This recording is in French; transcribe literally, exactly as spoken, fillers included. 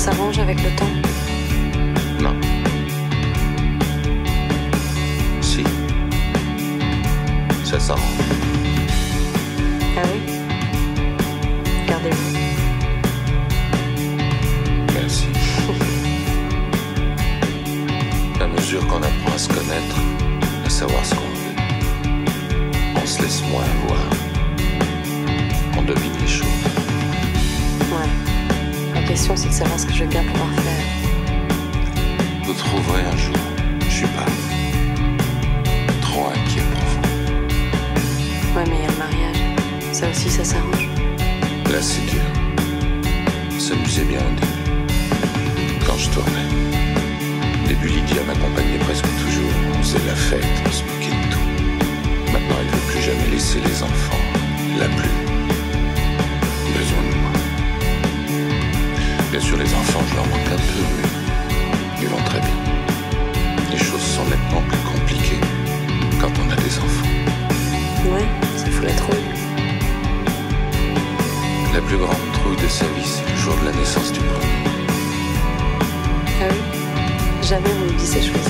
s'arrange avec le temps. Non. Si. Ça s'arrange. Ah oui? Gardez-vous. Merci. À mesure qu'on apprend à se connaître, à savoir ce qu'on veut, on se laisse moins avoir. On devine les choses. Ouais. La question, c'est de savoir ce que je vais bien pouvoir faire. Vous trouverez un jour. Je suis pas trop inquiet pour vous. Ouais, mais il y a le mariage. Ça aussi, ça s'arrange. Là, c'est dur. S'amusait bien au début. Quand je tournais. Au début, Lydia m'accompagnait presque toujours. On faisait la fête, on se moquait de tout. Maintenant, elle ne veut plus jamais laisser les enfants. Elle n'a plus besoin de moi. Bien sûr, les enfants, je leur manque un peu, mais ils vont très bien. Les choses sont nettement plus compliquées quand on a des enfants. Ouais, ça fout la trouille. La plus grande trouille de sa vie, c'est le jour de la naissance du premier. Ah oui ? Jamais on oublie ces choses.